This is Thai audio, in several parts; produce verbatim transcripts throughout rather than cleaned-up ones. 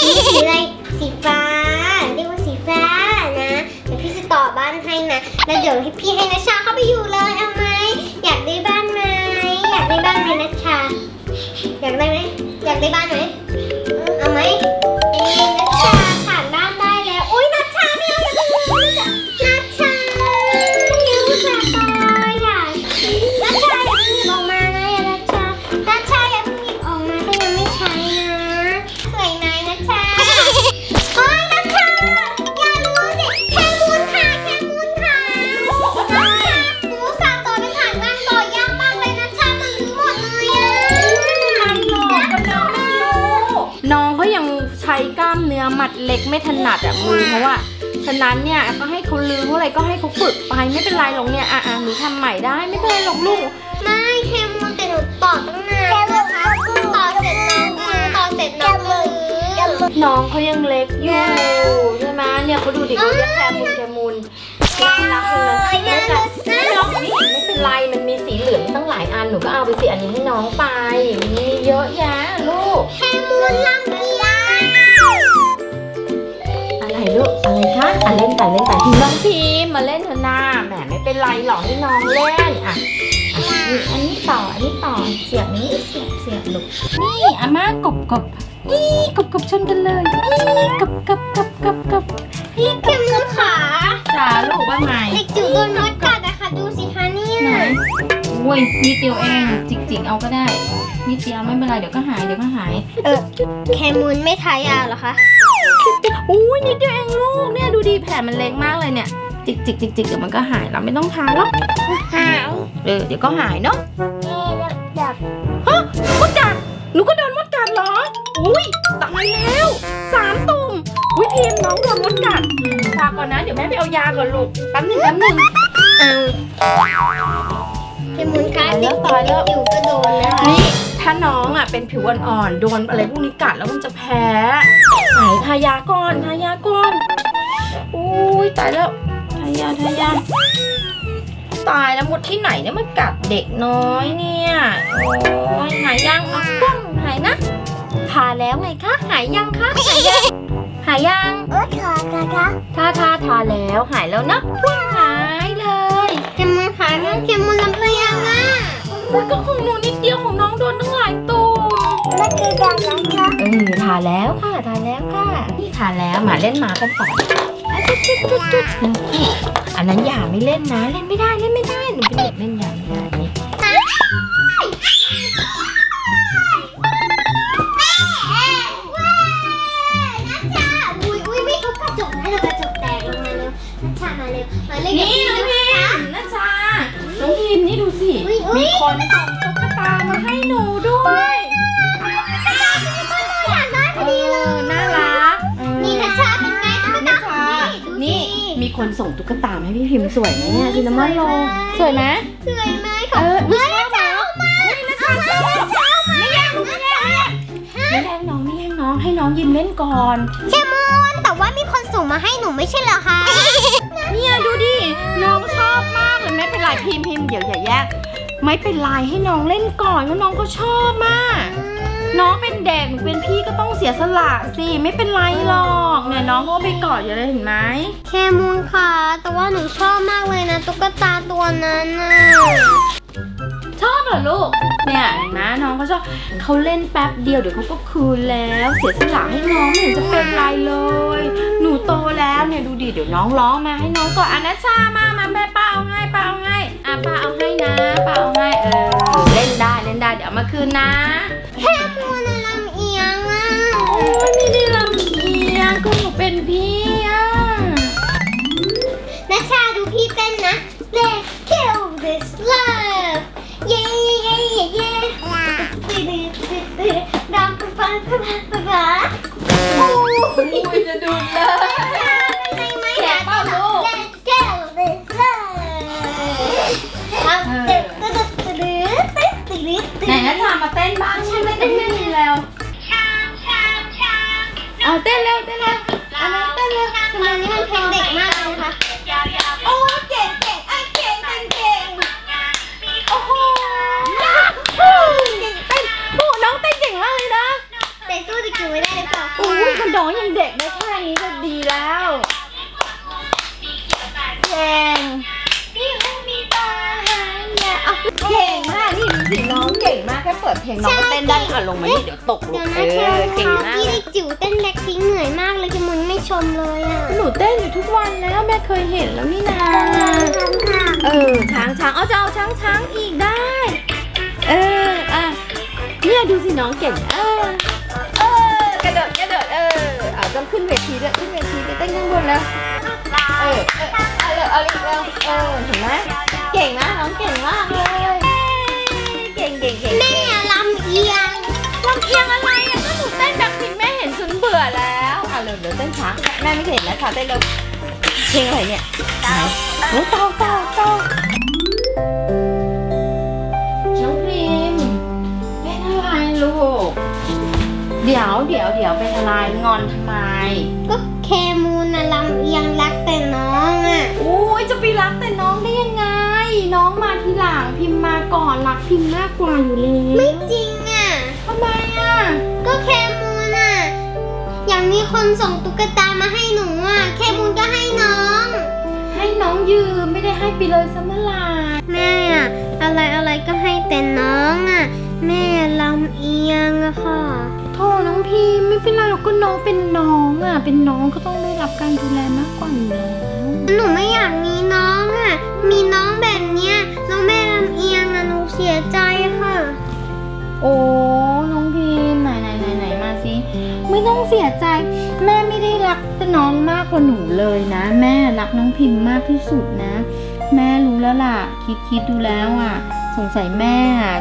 สีอะไรสีฟ้าเรียกว่าสีฟ้านะเดี๋ยวพี่จะต่อบ้านให้นะแล้วเดี๋ยวพี่ให้นัชชาเข้าไปอยู่เลยเอาไหมอยากได้บ้านไหมอยากได้บ้านไหมนัชชาอยากได้ไหมอยากได้บ้านไหมเอาไหมนัชชาผ่านบ้านได้แล้วอุ้ยนัชชาไม่เอาอย่างนี้นัชชานิ้วสายอยากนัชชาอย่าเพิ่งหยิบออกมานะอย่านัชชานัชชาอย่าเพิ่งหยิบออกมาถ้ายังไม่ใช้นะสวยไหมนัชชาโอ้ยนัชชาอย่ารู้สิแค่มูนค่ะแค่มูนค่ะนัชชานิ้วสายตัวเป็นผ่านบ้านต่อยากมากเลยนัชชามันรู้หมดเลยอ่ะน้องก็ยังใช้กล้ามเนื้อมัดเล็กไม่ถนัดอะมือเพราะว่าฉะนั้นเนี่ยก็ให้เขาลืมอะไรก็ให้เขาฝึกไปไม่เป็นไรหรอกเนี่ยอ่ะอ่ะหนูทำใหม่ได้ไม่เป็นไรหรอกลูกไม่แค่มูนแต่หนูต่อตั้งนานแล้วค่ะต่อเสร็จน้องมือต่อเสร็จน้องมือน้องเขายังเล็กอยู่ใช่ไหมเนี่ยเขาดูดิเขาเรียกแคมูนแคมูนน่ารักเลยนะจ๊ะน้องไม่เห็นไม่เป็นไรมันมีสีเหลืองตั้งหลายอันหนูก็เอาไปสีอันนี้ให้น้องไปมีเยอะแยะลูกแคมูนลำเลียอะไรลูกอะไรคะอ่ะเล่นแต่เล่นแต่น้องพีมาเล่นเถอะหน้าแหมไม่เป็นไรหรอกให้น้องเล่นอ่ะอันนี้ต่ออันนี้ต่อเสียบนี้เสียบเสียบลูกนี่อาม่ากบกบนี่กบกบชนกันเลยนี่กบกบกบกบกบนี่แคมูนขาจ๋าลูกว่าไงเด็กจิ๋วโดนน็อตกัดนะคะดูสิคะเนี่ยโอ้ยนี่เดียวเองจิกจิกเอาก็ได้นี่เดียวไม่เป็นไรเดี๋ยวก็หายเดี๋ยวก็หายเออแคมูนไม่ทายาหรอคะอุ้ยนิดเดียวเองลูกเนี่ยดูดีแผลมันเล็กมากเลยเนี่ยจิกจิกจิกจิกเดี๋ยวมันก็หายเราไม่ต้องทาหรอกหายเออเดี๋ยวก็หายเนาะนี่มดกัดฮะมดกัดหนูก็โดนมดกัดเหรออุ้ยตายแล้วสามตุ่มอุ้ยพีมน้องโดนมดกัดพาก่อนนะเดี๋ยวแม่ไปเอายาก่อนลูกแป๊บนึงแป๊บนึงแคมูนค่ะเด็กต่อยแล้วอยู่ก็โดนนะคะนี่ถ้าน้องอ่ะเป็นผิวอ่อนๆโดนอะไรพวกนี้กัดแล้วมันจะแพ้ไหนทายาก่อนทายาก่อนอุ้ยตายแล้วทายาทายาตายแล้วมดที่ไหนเนี่ยมันกัดเด็กน้อยเนี่ยโอ้ยหายยังเอากล้องหายนะทาแล้วไงคะหายยังคะหายยังหายยังเออทาทาทาทาทาทาแล้วหายแล้วนะหายเลยแคมูนหายแล้วแคมูนลำเลียงอ่ะมันก็ของหนูนิดเดียวของน้องโดนตั้งหลายตุ่มแล้วเจอกันแล้วค่ะเออทาแล้วค่ะทาแล้วค่ะนี่ทาแล้วมาเล่นหมากันต่อจุดจุดจุดจุดนี่อันนั้นอย่าไม่เล่นนะเล่นไม่ได้เล่นไม่ได้หนูเป็นเด็กเล่นอย่างนี้มีคนส่งตุ๊กตามาให้หนูด้วยอยากได้พอดีเลยน่ารักนี่นัชชาเป็นไงตุ๊กตานี่มีคนส่งตุ๊กตาให้พี่พิมสวยไหมเนี่ยซินนามอนโรลสวยไหมสวยไหมเออไม่แย่งน้องไม่แย่งไม่แย่งไม่แย่งน้องไม่แย่งน้องให้น้องยิ้มเล่นก่อนแคมูนแต่ว่ามีคนส่งมาให้หนูไม่ใช่เหรอคะเนี่ยดูดิน้องชอบมากเลยไม่เป็นไรพิมพิมเดี๋ยวอย่าแยกไม่เป็นไรให้น้องเล่นก่อนเพราะน้องก็ชอบมากน้องเป็นเด็กหนูเป็นพี่ก็ต้องเสียสละสิไม่เป็นไรหรอกเนี่ยน้องก็ไปกอดอยู่เลยเห็นไหมแคมูนค่ะแต่ว่าหนูชอบมากเลยนะตุ๊กตาตัวนั้นนะชอบเหรอลูกเนี่ยเห็นไหมน้องก็ชอบเขาเล่นแป๊บเดียวเดี๋ยวเขาก็คืนแล้วเสียสละให้น้องไม่เห็นจะเป็นไรเลยหนูโตแล้วเนี่ยดูดิเดี๋ยวน้องร้องมาให้น้องกอดอนัชชามามาแม่ป้าเอาให้ป้าเอาให้อ่ะป้าเอาให้นะป้าเอาให้เออเล่นได้เล่นได้เดี๋ยวมาคืนนะแคมูนลำเอียงอ่ะโอ้ยไม่ได้ลำเอียงก็หนูเป็นพี่อ่ะนัชชาดูพี่เต้นนะ Let's kill this love เย้เย้เย้เย้ตื่นตื่นตื่นตื่นดำปุ๊บปั๊บปุ๊บปั๊บปั๊บโอ้ยจะดูดเลยแกะป้าลูก Let's kill this loveไหนนัชชามาเต้นบ้างใช่ไหมเต้นไม่มีแล้วเอาเต้นเร็วเต้นเร็วอันนั้นเต้นเร็วทำไมนี่มันเพลงเด็กมากเลยคะโอ้เก่งเก่งไอ้เก่งเก่งเก่งโอ้โหเก่งเต้นโอ้น้องเต้นเก่งมากเลยนะเต้นสู้ดิ นูไม่ได้ต่อโอ้ยคนน้องยังเด็กได้แค่นี้ก็ดีแล้วเก่งนี่มันมีตาหางยาวเก่งมากนี่สิน้องเก่งมากแค่เปิดเพลงน้องก็เต้นได้ค่ะลงมานี่เดี๋ยวตกลูกเอ้ยเก่งมากพี่จิ๋วเต้นแบ็คพิงค์เหนื่อยมากเลยจมูกไม่ชมเลยอ่ะหนูเต้นอยู่ทุกวันแล้วแม่เคยเห็นแล้วนี่นาเออช้างช้างเอาจะเอาช้างช้างอีกได้เอออ่ะเนี่ยดูสิน้องเก่งเออเออกระโดดกระโดดเออเอาต้องขึ้นเวทีด้วยขึ้นเวทีไปเต้นข้างบนแล้วเออเอาเร็วเอาเร็วเออเห็นไหมเก่งนะน้องเก่งมากเลยเก่งเก่งเก่งแม่ลำเอียงลำเอียงอะไรอ่ะก็หนูเต้นแบบพิงแม่เห็นจนเบื่อแล้วอ่ะเร็วเร็วเต้นช้าแม่ไม่เห็นแล้วค่ะเต้นเร็วเพลงอะไรเนี่ยเต่าเต่าเต่าเต่าน้องพริมเล่นอะไรลูกเดี๋ยวเดี๋ยวเดี๋ยวเป็นอะไรงอนทำไมก็เคมูนลำเอียงรักแต่น้องอ่ะโอ้ยจะไปรักแต่น้องได้ยังไงน้องมาทีหลังพิมมาก่อนรักพิมมากกว่าอยู่เลยไม่จริงอ่ะทำไมอ่ะก็เคมูนอ่ะอย่างมีคนส่งตุ๊กตามาให้หนูอ่ะเคมูนก็ให้น้องให้น้องยืมไม่ได้ให้ไปเลยซะเมื่อไหร่แม่อ่ะอะไรอะไรก็ให้แต่น้องอ่ะแม่ลำเอียงอะค่ะโธ่น้องพี่ไม่เป็นไรหรอกก็น้องเป็นน้องอ่ะเป็นน้องก็ต้องได้รับการดูแลมากกว่าอยู่แล้วหนูไม่อยากมีน้องอ่ะมีน้องแบบเนี้ยน้องแม่ลำเอียงอ่ะหนูเสียใจค่ะโอ้น้องพี่ไหนไหนไหนไหนมาสิไม่ต้องเสียใจแม่ไม่ได้รักแต่น้องมากกว่าหนูเลยนะแม่รักน้องพิมพ์มากที่สุดนะแม่รู้แล้วล่ะคิดคิดดูแล้วอ่ะสงสัยแม่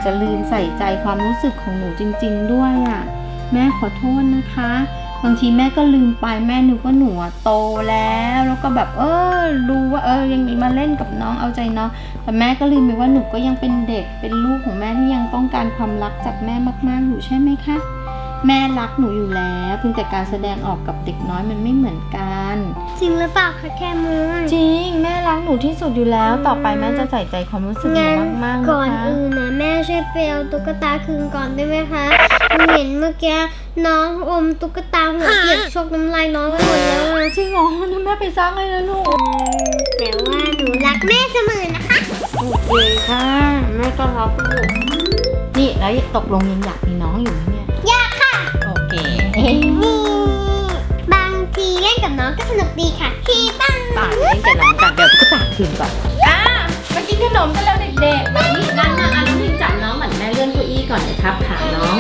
จะลืมใส่ใจความรู้สึกของหนูจริงๆด้วยอ่ะแม่ขอโทษนะคะบางทีแม่ก็ลืมไปแม่หนูก็หนูโตแล้วแล้วก็แบบเออรู้ว่าเออยังมาเล่นกับน้องเอาใจน้องแต่แม่ก็ลืมไปว่าหนูก็ยังเป็นเด็กเป็นลูกของแม่ที่ยังต้องการความรักจากแม่มากๆอยู่ใช่ไหมคะแม่รักหนูอยู่แล้วเพียงแต่การแสดงออกกับเด็กน้อยมันไม่เหมือนกันจริงหรือเปล่าคะแค่มือจริงแม่รักหนูที่สุดอยู่แล้วต่อไปแม่จะใส่ใจความรู้สึกหนูมากๆก่อนอื่นนะแม่ช่วยไปเอาตุ๊กตาคืนก่อนได้ไหมคะเห็นเมื่อกี้น้องอมตุ๊กตาหัวเปียกชกน้ำลายน้องไปหมดแล้วจริงเหรอแม่ไปซักเลยนะลูกแต่ว่าหนูรักแม่เสมอนะคะโอเคค่ะแม่ก็รักลูกนี่แล้วตกลงยังอยากมีน้องอยู่ไหมเนี่ยอยากค่ะโอเคนี่บางทีเล่นกับน้องก็สนุกดีค่ะพี่ปังปังเล่นกับน้องกันเดี๋ยวตุ๊กตาคืนก่อนอ่ะมากินขนมกันแล้วเด็กๆนี่นั่งนั่งอ่ะน้องพิมจับน้องเหมือนแม่เลื่อนเก้าอี้ก่อนเลยครับขาน้อง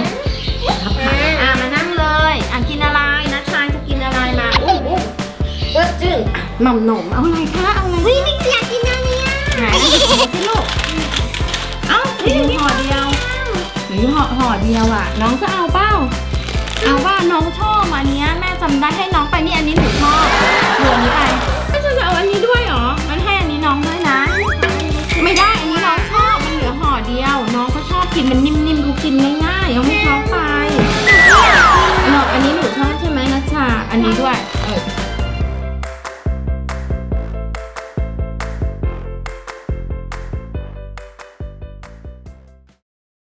ครับค่ะอ่ะมานั่งเลยอ่ะกินอะไรนะชายจะกินอะไรมาอุ้ยอุ้ยเอื้อจึงหม่ำหนมเอาอะไรคะเอาอะไรอุ้ยไม่อยากกินอะไรอ่ะไหนพี่ลูกเอ้าพี่ห่อเดียวหรือห่อห่อเดียวอ่ะน้องจะเอาเป้าเอาว่าน้องชอบอันนี้แม่จำได้ให้น้องไปนี่อันนี้หนูชอบ